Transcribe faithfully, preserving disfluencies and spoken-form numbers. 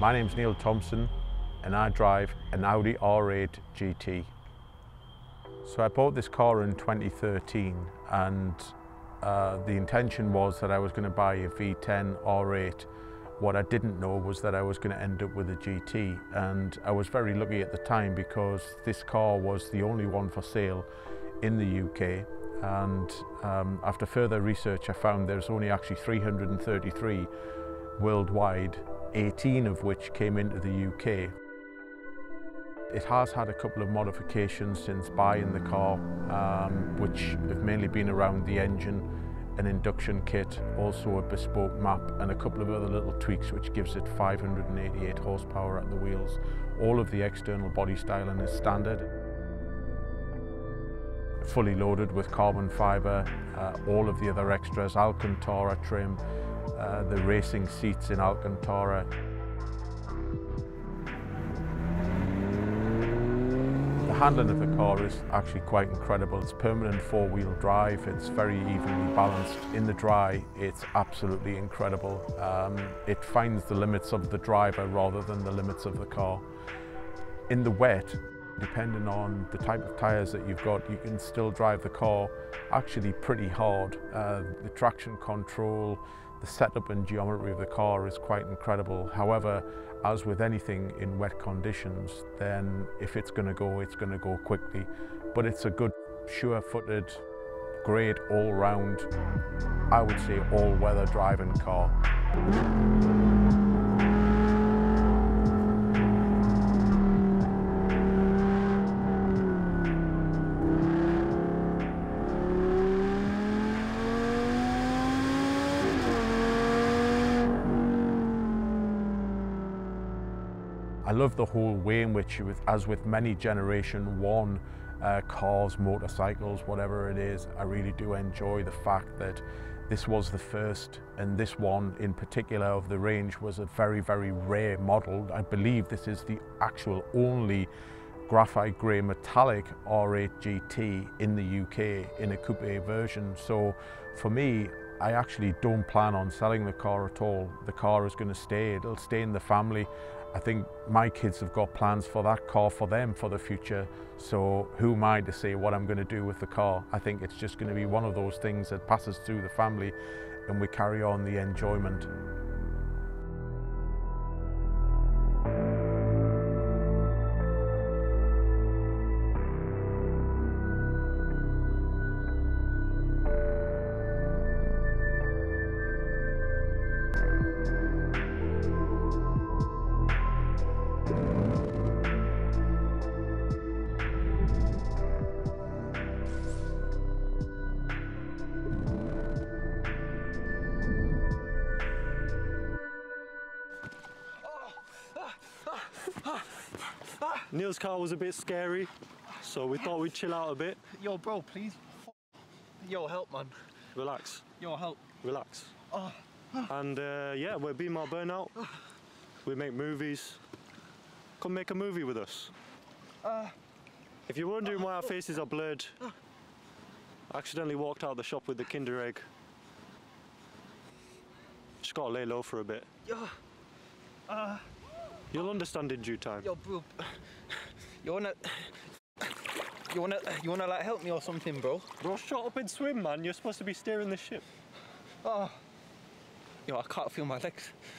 My name's Neil Thompson and I drive an Audi R eight G T. So I bought this car in twenty thirteen and uh, the intention was that I was going to buy a V ten R eight. What I didn't know was that I was going to end up with a G T, and I was very lucky at the time because this car was the only one for sale in the U K. And um, after further research I found there's only actually three hundred thirty-three worldwide, eighteen of which came into the U K. It has had a couple of modifications since buying the car, um, which have mainly been around the engine, an induction kit, also a bespoke map, and a couple of other little tweaks which gives it five hundred eighty-eight horsepower at the wheels. All of the external body styling is standard. Fully loaded with carbon fibre, uh, all of the other extras, Alcantara trim, Uh, the racing seats in Alcantara. The handling of the car is actually quite incredible. It's permanent four-wheel drive, it's very evenly balanced. In the dry, it's absolutely incredible. Um, it finds the limits of the driver rather than the limits of the car. In the wet, depending on the type of tyres that you've got, you can still drive the car actually pretty hard. Uh, the traction control, the setup and geometry of the car is quite incredible. However, as with anything in wet conditions, then if it's going to go, it's going to go quickly. But it's a good, sure-footed, great all-round, I would say all-weather driving car. I love the whole way in which, as with many generation one uh, cars, motorcycles, whatever it is, I really do enjoy the fact that this was the first, and this one in particular of the range was a very, very rare model. I believe this is the actual only graphite grey metallic R eight G T in the U K in a coupe version. So for me, I actually don't plan on selling the car at all. The car is going to stay, it'll stay in the family. I think my kids have got plans for that car for them for the future, so who am I to say what I'm going to do with the car? I think it's just going to be one of those things that passes through the family and we carry on the enjoyment. Neil's car was a bit scary, so we thought we'd chill out a bit. Yo, bro, please. Yo, help, man. Relax. Yo, help. Relax. Oh. And uh, yeah, we're Be My Burnout. We make movies. Come make a movie with us. Uh, if you're wondering why our faces are blurred, I accidentally walked out of the shop with the Kinder Egg. Just gotta lay low for a bit. Yo, uh, You'll understand in due time. Yo, bro. You wanna... You wanna... You wanna, like, help me or something, bro? Bro, shut up and swim, man. You're supposed to be steering the ship. Oh. Yo, I can't feel my legs.